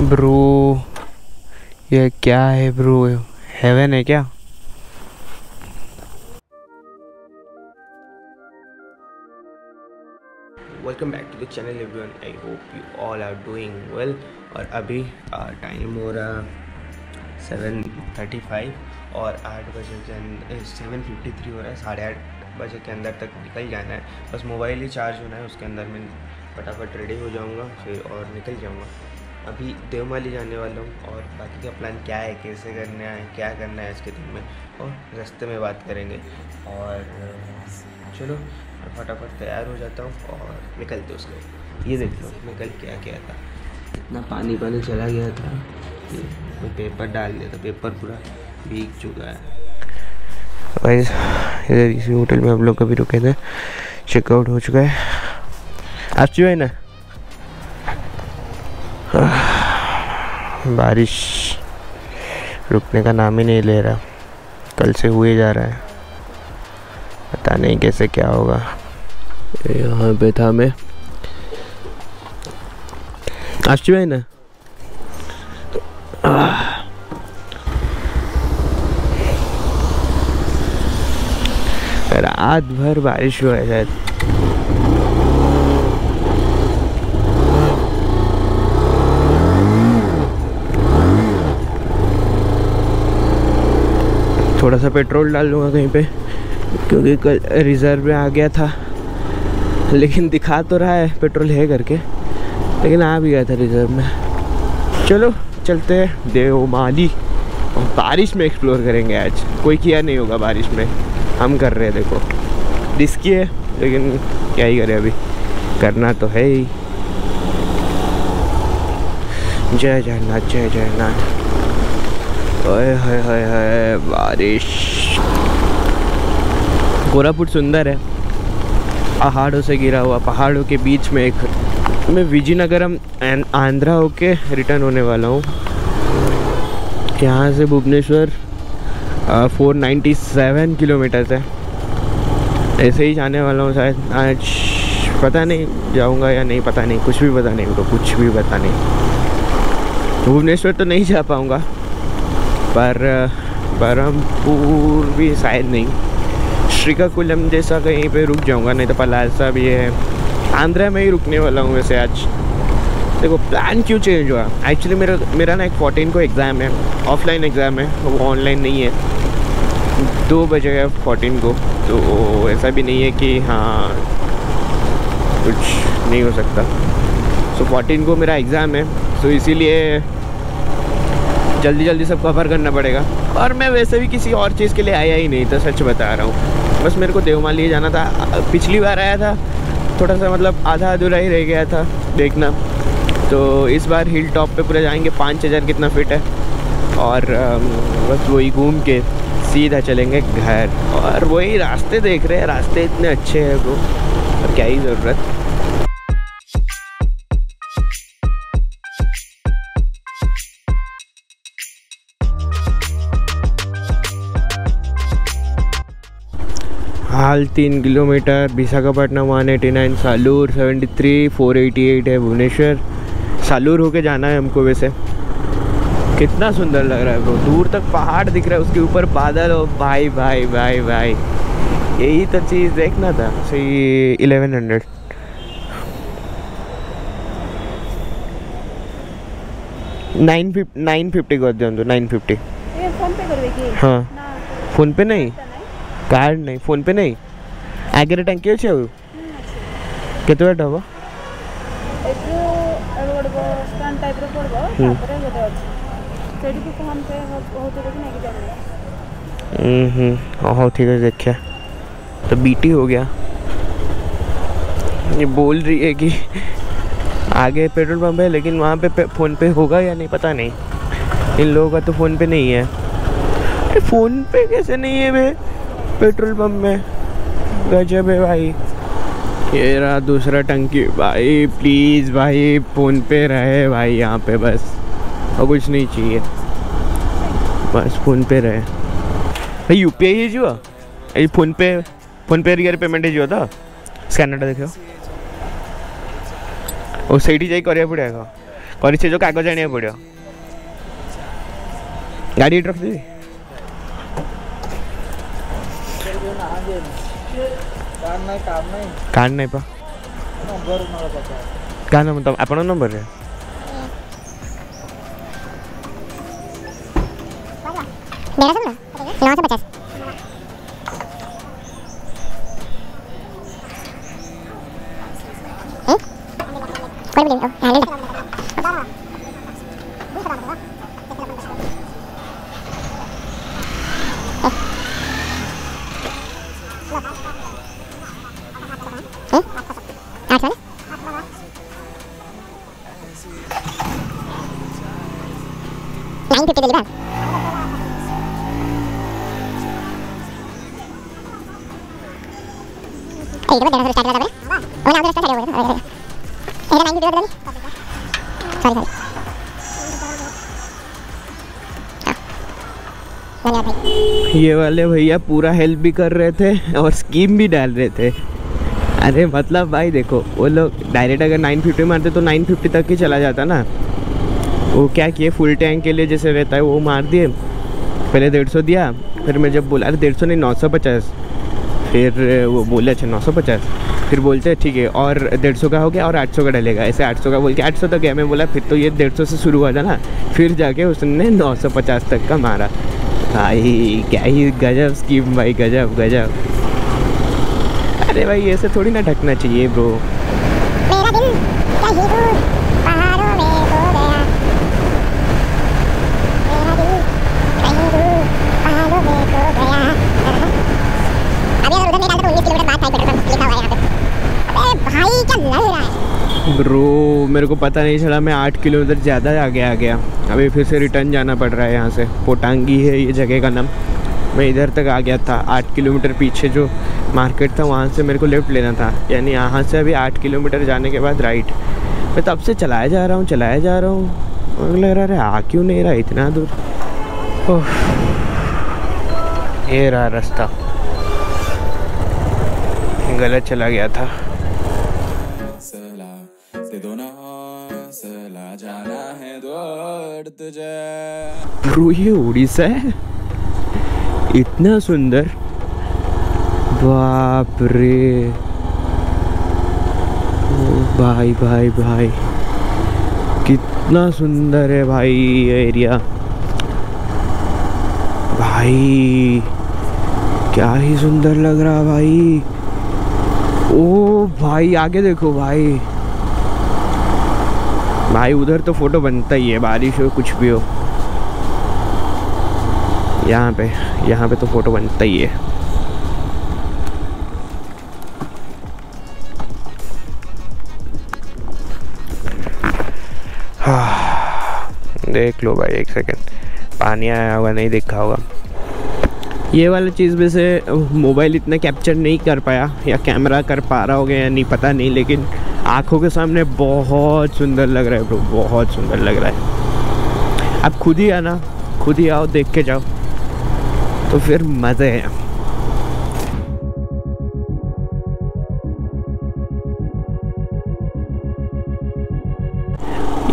Bro ये क्या है ब्रो, हेवन है क्या? Welcome back to the channel everyone, I hope you all are doing well. और अभी टाइम हो रहा 7:35 और 8 बजे के अंदर 7:53 हो रहा है। 8:30 बजे के अंदर तक निकल जाना है, बस मोबाइल ही चार्ज होना है, उसके अंदर मैं फटाफट रेडी हो जाऊँगा फिर और निकल जाऊँगा। अभी देवमाली जाने वाला हूँ और बाकी का प्लान क्या है, कैसे करना है, क्या करना है इसके दिन में, और रास्ते में बात करेंगे। और चलो फटाफट तैयार हो जाता हूँ और निकलते उसके। ये देख लो मैं कल क्या किया था, इतना पानी चला गया था कि मैं पेपर डाल दिया था, पेपर पूरा भीग चुका है। गाइस इधर इसी होटल में हम लोग कभी रुके थे, चेकआउट हो चुका है। आप जो है ना बारिश रुकने का नाम ही नहीं ले रहा, कल से हुए जा रहा है, पता नहीं कैसे क्या होगा। यहाँ पे था मैं, आज है ना रात भर बारिश हुआ है शायद। थोड़ा सा पेट्रोल डाल लूँगा कहीं पे, क्योंकि कल रिज़र्व में आ गया था, लेकिन दिखा तो रहा है पेट्रोल है करके, लेकिन आ भी गया था रिज़र्व में। चलो चलते हैं देवमाली, और बारिश में एक्सप्लोर करेंगे। आज कोई किया नहीं होगा बारिश में, हम कर रहे हैं। देखो रिस्की है लेकिन क्या ही करें, अभी करना तो है ही। जय जगन्नाथ, जय जगन्नाथ। हाय हाय हाय हाय बारिश। कोरापुट सुंदर है, पहाड़ों से घिरा हुआ, पहाड़ों के बीच में। एक मैं विजयनगरम आंध्रा होके रिटर्न होने वाला हूँ। यहाँ से भुवनेश्वर 497 किलोमीटर्स है। ऐसे ही जाने वाला हूँ शायद आज, पता नहीं जाऊँगा या नहीं, पता नहीं, कुछ भी पता नहीं उनको, कुछ भी पता नहीं। भुवनेश्वर तो नहीं जा पाऊँगा, पर बरमपुर भी शायद नहीं, श्रीकाकुलम जैसा कहीं पे रुक जाऊंगा, नहीं तो पलासा भी है। आंध्रा में ही रुकने वाला हूँ वैसे आज। देखो प्लान क्यों चेंज हुआ, एक्चुअली मेरा ना एक 14 को एग्ज़ाम है, ऑफलाइन एग्ज़ाम है, वो ऑनलाइन नहीं है, 2 बजे है 14 को, तो ऐसा भी नहीं है कि हाँ कुछ नहीं हो सकता। सो 14 को मेरा एग्ज़ाम है, सो इसीलिए जल्दी जल्दी सब कवर करना पड़ेगा। और मैं वैसे भी किसी और चीज़ के लिए आया ही नहीं था, सच बता रहा हूँ, बस मेरे को देवमाली जाना था। पिछली बार आया था, थोड़ा सा मतलब आधा अधूरा ही रह गया था देखना, तो इस बार हिल टॉप पे पूरा जाएंगे। 5000 कितना फिट है, और बस वही घूम के सीधा चलेंगे घर। और वही रास्ते देख रहे हैं, रास्ते इतने अच्छे हैं वो, और क्या ही ज़रूरत। हाल 3 किलोमीटर, विशाखापट्टनम 189, सालूर 73, 488 है भुवनेश्वर। सालूर होके जाना है हमको। वैसे कितना सुंदर लग रहा है वो, दूर तक पहाड़ दिख रहा है, उसके ऊपर बादल, और भाई भाई भाई भाई यही तो चीज़ देखना था। सही 1100 950 कर दो, 950। हाँ फोन पे नहीं, कार्ड नहीं, फोन पे नहीं। आगे टंकी अच्छे हो केते बेटा हो एटू अरगडबो स्कैन टाइप रे पड़बो, तापरे गोटे अछि सेडी को फोन पे होतो रे कि नहीं जाने। हो ठीक है, देखिए तो बीटी हो गया। ये बोल रही है कि आगे पेट्रोल पंप है, लेकिन वहां पे फोन पे होगा या नहीं पता नहीं। इन लोगों का तो फोन पे नहीं है। अरे फोन पे कैसे नहीं है बे पेट्रोल पंप में? गजब है भाई। ये रहा दूसरा टंकी। भाई प्लीज़ भाई फोन पे रहे भाई, यहाँ पे बस और कुछ नहीं चाहिए, बस फोन पे रहे। भाई यूपीआई है जो ये फोन पे रियर पेमेंट है जो था, स्कैनर देखो। ओ सही जाई करिया पड़ेगा से जो कागज आने पड़ो गाड़ी रखी कार्ड नहीं पा क्या नंबर आपन नंबर रे मेरा सब ना 950 कोई नहीं ओ ले ले ये वाले भैया पूरा हेल्प भी कर रहे थे और स्कीम भी डाल रहे थे। अरे मतलब भाई देखो वो लोग डायरेक्ट अगर 950 मारते तो 950 तक ही चला जाता ना। वो क्या किए फुल टैंक के लिए जैसे रहता है वो मार दिए, पहले 150 दिया, फिर मैं जब बोला अरे 150 नहीं 950, फिर वो बोले अच्छा 950, फिर बोलते ठीक है और 150 का हो गया और 800 का डलेगा, ऐसे 800 का बोल के 800 तक गया। मैं बोला फिर तो ये 150 से शुरू हुआ था ना, फिर जाके उसने 950 तक का मारा। भाई क्या ही गजब स्कीम भाई, गजब गजब। अरे भाई ऐसे थोड़ी ना ढकना चाहिए ब्रो। मेरा दिल कहीं दूर पहाड़ों में खो गया, मेरा दिल कहीं दूर पहाड़ों में खो गया। अभी अगर उधर नहीं डालते तो 19 किलोमीटर बाद पेट्रोल पंप लिखा हुआ है यहाँ पे। अबे भाई क्या लग रहा है ब्रो, मेरे को पता नहीं चला मैं 8 किलोमीटर ज़्यादा आगे आ गया। अभी फिर से रिटर्न जाना पड़ रहा है यहाँ से, पोटांगी है ये जगह का नाम। मैं इधर तक आ गया था, 8 किलोमीटर पीछे जो मार्केट था वहाँ से मेरे को लेफ़्ट लेना था, यानी यहाँ से अभी 8 किलोमीटर जाने के बाद राइट। मैं तब से चलाया जा रहा हूँ, लग रहा है आ क्यों नहीं रहा इतना दूर। ओह ये रहा रास्ता, गलत चला गया था। ब्रो ये उड़ीसा है, इतना सुंदर, बाप रे। ओ भाई भाई भाई कितना सुंदर है भाई ये एरिया, भाई क्या ही सुंदर लग रहा भाई। ओ भाई आगे देखो भाई, भाई उधर तो फोटो बनता ही है, बारिश हो कुछ भी हो, यहाँ पे तो फोटो बनता ही है। देख लो भाई, एक सेकंड पानी आया होगा नहीं देखा होगा। ये वाला चीज़ में से मोबाइल इतना कैप्चर नहीं कर पाया या कैमरा कर पा रहा होगा या नहीं पता नहीं, लेकिन आँखों के सामने बहुत सुंदर लग रहा है ब्रो, बहुत सुंदर लग रहा है। आप खुद ही आना, खुद ही आओ, देख के जाओ तो फिर मज़े हैं।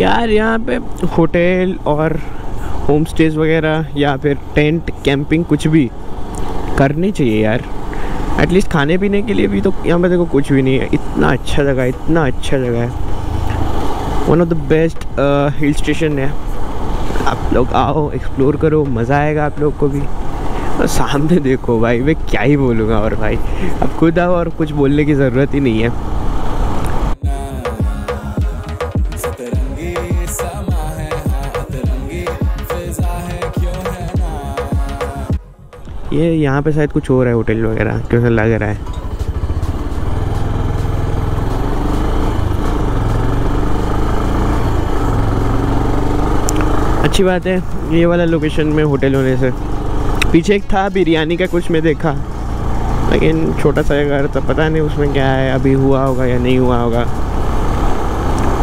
यार यहाँ पे होटल और होम स्टेज वगैरह या फिर टेंट कैंपिंग कुछ भी करनी चाहिए यार, एटलीस्ट खाने पीने के लिए भी। तो यहाँ पे देखो कुछ भी नहीं है, इतना अच्छा जगह है, इतना अच्छा जगह है, one of the best hill station है। आप लोग आओ, एक्सप्लोर करो, मज़ा आएगा आप लोग को भी। और सामने देखो भाई, मैं क्या ही बोलूँगा, और भाई आप खुद आओ और कुछ बोलने की ज़रूरत ही नहीं है। ये यहाँ पे शायद कुछ हो रहा है, होटल वगैरह कैसा लग रहा है। अच्छी बात है ये वाला लोकेशन में होटल होने से। पीछे एक था बिरयानी का कुछ मैं देखा, लेकिन छोटा सा घर था, पता नहीं उसमें क्या है, अभी हुआ होगा या नहीं हुआ होगा।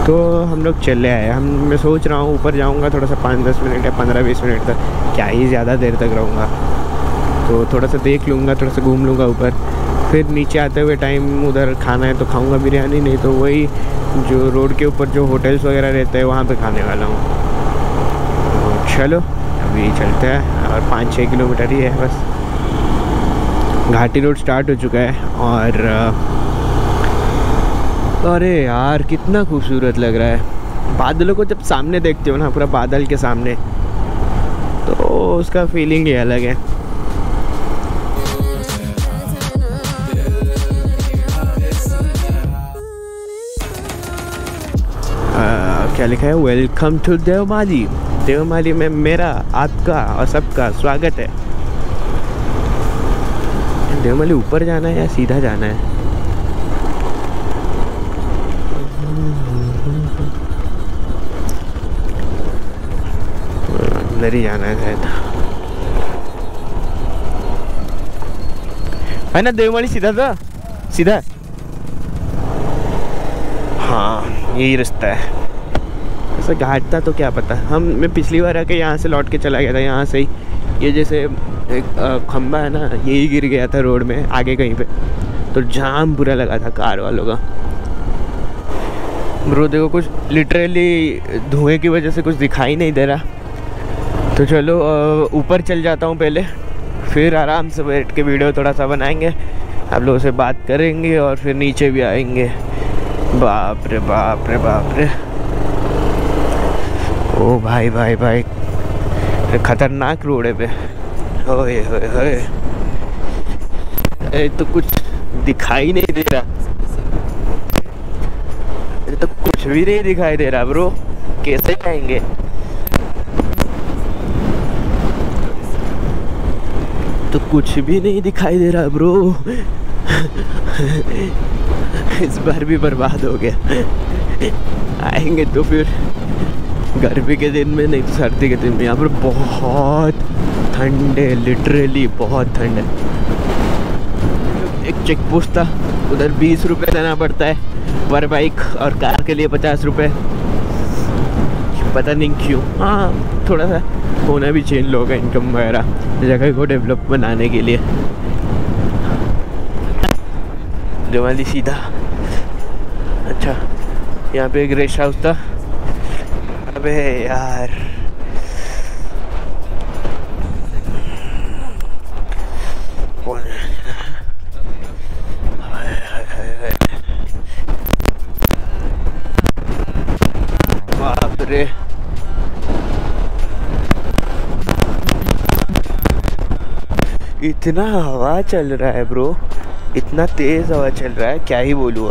तो हम लोग चले आए। मैं सोच रहा हूँ ऊपर जाऊँगा थोड़ा सा, 5-10 मिनट या 15-20 मिनट तक, क्या ही ज़्यादा देर तक रहूँगा, तो थोड़ा सा देख लूँगा, थोड़ा सा घूम लूँगा ऊपर, फिर नीचे आते हुए टाइम उधर खाना है तो खाऊंगा बिरयानी, नहीं तो वही जो रोड के ऊपर जो होटल्स वगैरह रहते हैं वहाँ पे खाने वाला हूँ। चलो अभी चलते हैं, और 5-6 किलोमीटर ही है बस। घाटी रोड स्टार्ट हो चुका है और अरे यार कितना खूबसूरत लग रहा है। बादलों को जब सामने देखते हो ना, पूरा बादल के सामने, तो उसका फीलिंग ही अलग है। क्या लिखा है, वेलकम टू देवमाली। देवमाली में मेरा, आपका और सबका स्वागत है। देवमाली ऊपर जाना है या सीधा जाना है? अंदर ही जाना है शायद, है ना? देवमाली सीधा था, सीधा। हाँ यही रास्ता है। ऐसा घाट था तो क्या पता। मैं पिछली बार आके यहाँ से लौट के चला गया था, यहाँ से ही। ये जैसे एक खंबा है ना, यही गिर गया था रोड में आगे कहीं पे, तो जाम बुरा लगा था कार वालों का। ब्रो देखो कुछ लिटरली धुएं की वजह से कुछ दिखाई नहीं दे रहा। तो चलो ऊपर चल जाता हूँ पहले, फिर आराम से बैठ के वीडियो थोड़ा सा बनाएंगे, आप लोगों से बात करेंगे और फिर नीचे भी आएंगे। बाप रे बाप रे बाप रे, ओ भाई भाई भाई, खतरनाक रोड है पे। ओए ओए ओए, तो कुछ दिखाई नहीं दे रहा, तो कुछ भी नहीं दिखाई दे रहा ब्रो, कैसे जाएंगे? तो कुछ भी नहीं दिखाई दे रहा ब्रो। इस बार भी बर्बाद हो गया। आएंगे तो फिर गर्मी के दिन में, नहीं तो सर्दी के दिन में। यहाँ पर बहुत ठंड है, लिटरली बहुत ठंड है। एक चेक पोस्ट था, उधर 20 रुपये देना पड़ता है पर बाइक, और कार के लिए 50 रुपये। पता नहीं क्यों। हाँ थोड़ा सा होना भी चाहिए लोगों का इनकम वगैरह, जगह को डेवलप बनाने के लिए। देवमाली सीधा। अच्छा यहाँ पे एक रेस्ट हाउस था। अबे यार रे, इतना हवा चल रहा है ब्रो, इतना तेज हवा चल रहा है, क्या ही बोलूँ।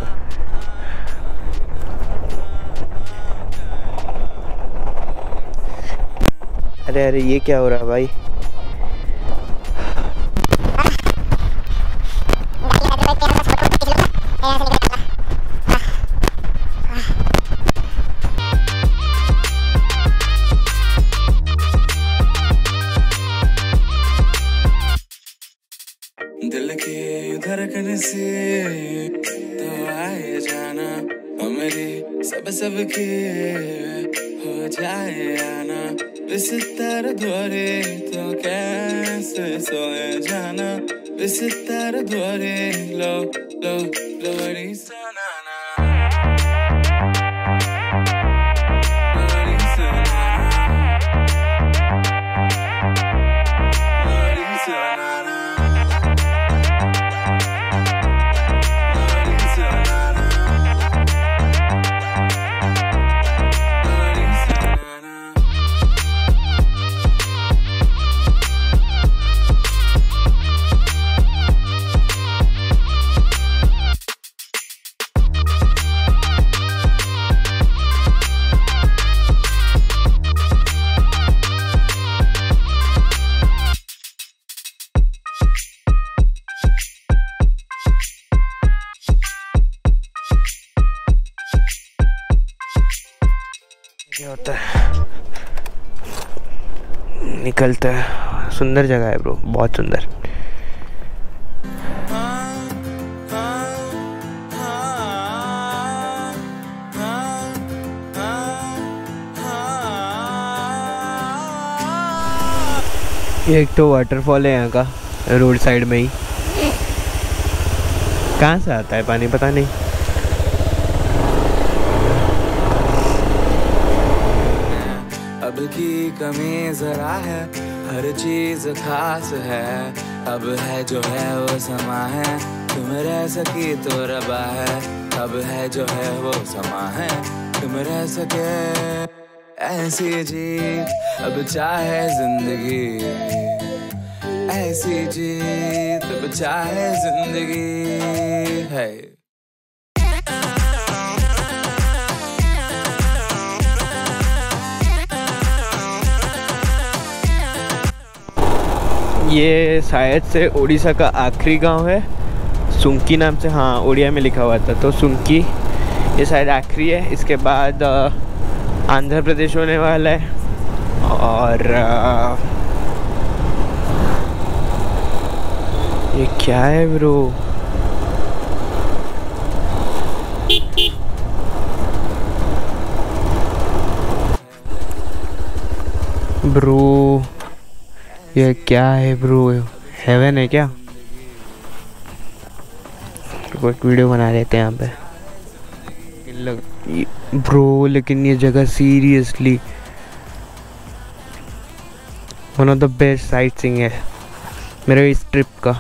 अरे अरे ये क्या हो रहा है भाई? निकलता है, सुंदर जगह है ब्रो, बहुत सुंदर। एक तो वाटरफॉल है यहाँ का रोड साइड में ही, कहाँ से आता है पानी पता नहीं। अब की कमी जरा है, हर चीज खास है, अब है जो है वो समा है, तुम रह सकी तो रबा है, अब है जो है वो समा है, तुम रह सके ऐसी जी, अब चाहे जिंदगी ऐसी जीत बचा है जिंदगी है। ये शायद से उड़ीसा का आखिरी गांव है, सुंकी नाम से, हाँ उड़िया में लिखा हुआ था, तो सुंकी ये शायद आखिरी है। इसके बाद आंध्र प्रदेश होने वाला है और ये क्या है ब्रो, ब्रो ये क्या है ब्रो, हेवन है क्या? तो एक वीडियो बना लेते हैं यहाँ पे ब्रो, लेकिन ये जगह seriously one of the best sightseeing है मेरे इस ट्रिप का।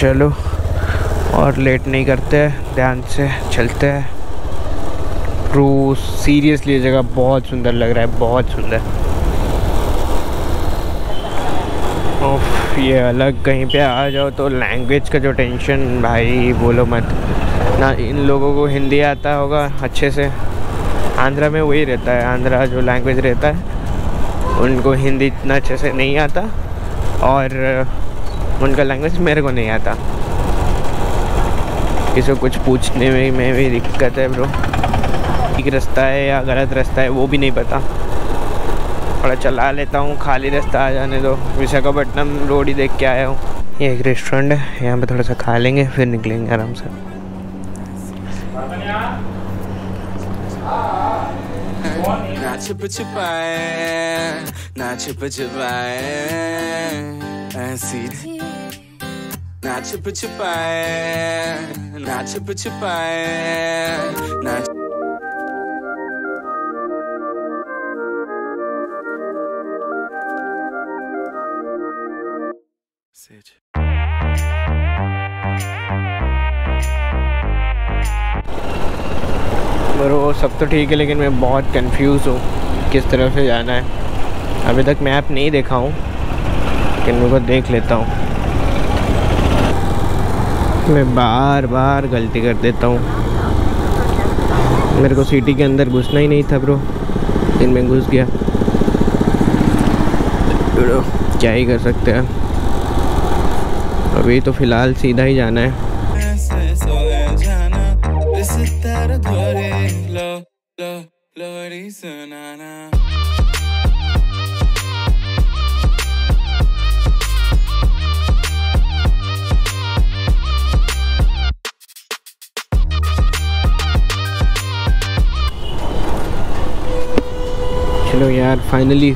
चलो और लेट नहीं करते, ध्यान से चलते हैं। ब्रो सीरियसली ये जगह बहुत सुंदर लग रहा है, बहुत सुंदर। ओफ ये अलग कहीं पे आ जाओ तो लैंग्वेज का जो टेंशन भाई बोलो मत ना। इन लोगों को हिंदी आता होगा अच्छे से, आंध्रा में वही रहता है, आंध्रा जो लैंग्वेज रहता है उनको हिंदी इतना अच्छे से नहीं आता और उनका लैंग्वेज मेरे को नहीं आता, किसी को कुछ पूछने में भी दिक्कत है ब्रो। ठीक रास्ता है या गलत रास्ता है वो भी नहीं पता, थोड़ा चला लेता हूँ, खाली रास्ता आ जाने दो। विशाखापट्टनम रोड ही देख के आया हूँ। ये एक रेस्टोरेंट है, यहाँ पे थोड़ा सा खा लेंगे फिर निकलेंगे आराम से। ना छिप छिपाए, ना छिप छिपाए ऐसी ना छिप छिपाए, ना छिप छिपाए, ना ब्रो सब तो ठीक है लेकिन मैं बहुत कंफ्यूज हूँ किस तरफ से जाना है। अभी तक मैप नहीं देखा हूँ लेकिन मेरे को देख लेता हूँ। मैं बार बार गलती कर देता हूँ, मेरे को सिटी के अंदर घुसना ही नहीं था ब्रो, लेकिन मैं घुस गया ब्रो, क्या ही कर सकते हैं। अभी तो फिलहाल सीधा ही जाना है। चलो यार फाइनली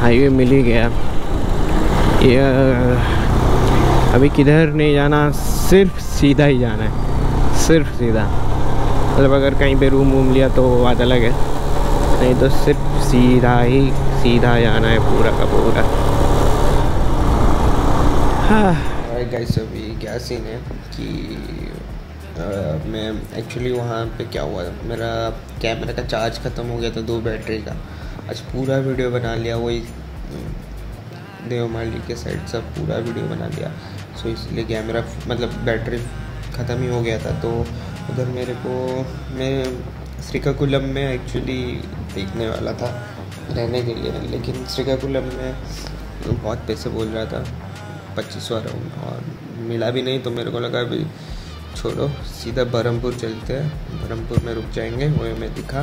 हाईवे मिल ही गया। ये अभी किधर नहीं जाना, सिर्फ सीधा ही जाना है, सिर्फ सीधा। मतलब अगर कहीं पे रूम वूम लिया तो बात अलग है, नहीं तो सिर्फ सीधा ही सीधा जाना है पूरा का पूरा। हाँ गाइस अभी क्या सीन है कि मैं एक्चुअली वहाँ पे क्या हुआ, मेरा कैमरा का चार्ज ख़त्म हो गया था, 2 बैटरी का। आज पूरा वीडियो बना लिया, वही देवमाली के साइड से पूरा वीडियो बना लिया, सो इसलिए कैमरा मतलब बैटरी ख़त्म ही हो गया था। तो उधर मेरे को मैं श्रीकाकुलम में एक्चुअली देखने वाला था रहने के लिए, लेकिन श्रीकाकुलम में बहुत पैसे बोल रहा था, 2500 राउंड, और मिला भी नहीं। तो मेरे को लगा अभी छोड़ो सीधा बरहमपुर चलते हैं, बरहमपुर में रुक जाएंगे, वो हमें दिखा,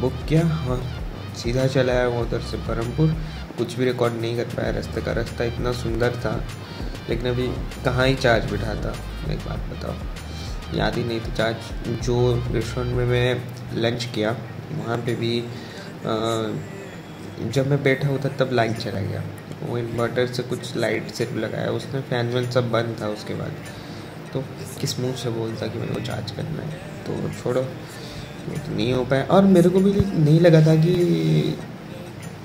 बुक किया और सीधा चला है वो उधर से बरहमपुर। कुछ भी रिकॉर्ड नहीं कर पाया, रास्ते का रास्ता इतना सुंदर था, लेकिन अभी कहाँ ही चार्ज बिठा था, एक बात बताओ याद ही नहीं था चार्ज। जो रेस्टोरेंट में मैं लंच किया वहाँ पे भी जब मैं बैठा हुआ था तब लाइन चला गया, वो इन्वर्टर से कुछ लाइट सेट लगाया उसने, फैन वैन सब बंद था। उसके बाद तो किस मुँह से बोलता कि मेरे को चार्ज करना है, तो छोड़ो तो नहीं हो पाया। और मेरे को भी नहीं लगा था कि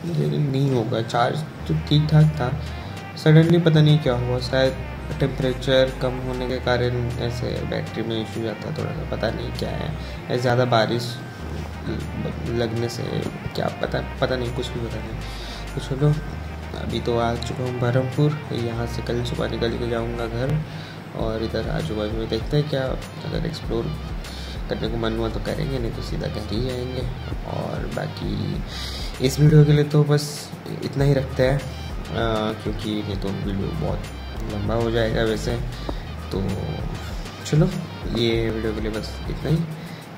नहीं होगा, चार्ज तो ठीक ठाक था। सडनली पता नहीं क्या हुआ, शायद टेम्परेचर कम होने के कारण ऐसे बैटरी में इशू आता थोड़ा सा, पता नहीं क्या है। ज़्यादा बारिश लगने से क्या पता नहीं, कुछ भी पता नहीं। तो छोड़ो, अभी तो आ चुका हूँ बहरमपुर। यहाँ से कल सुबह निकल के जाऊँगा घर, और इधर आजू बाजू में देखते हैं क्या, अगर एक्सप्लोर करने को मन हुआ तो करेंगे, नहीं तो सीधा घर ही जाएंगे। और बाकी इस वीडियो के लिए तो बस इतना ही रखते हैं, क्योंकि नहीं तो वीडियो बहुत लंबा हो जाएगा वैसे तो। चलो ये वीडियो के लिए बस इतना ही,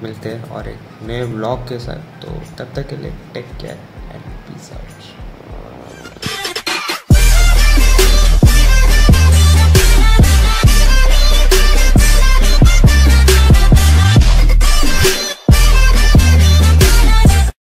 मिलते हैं और एक नए व्लॉग के साथ। तो तब तक के लिए take care and peace out.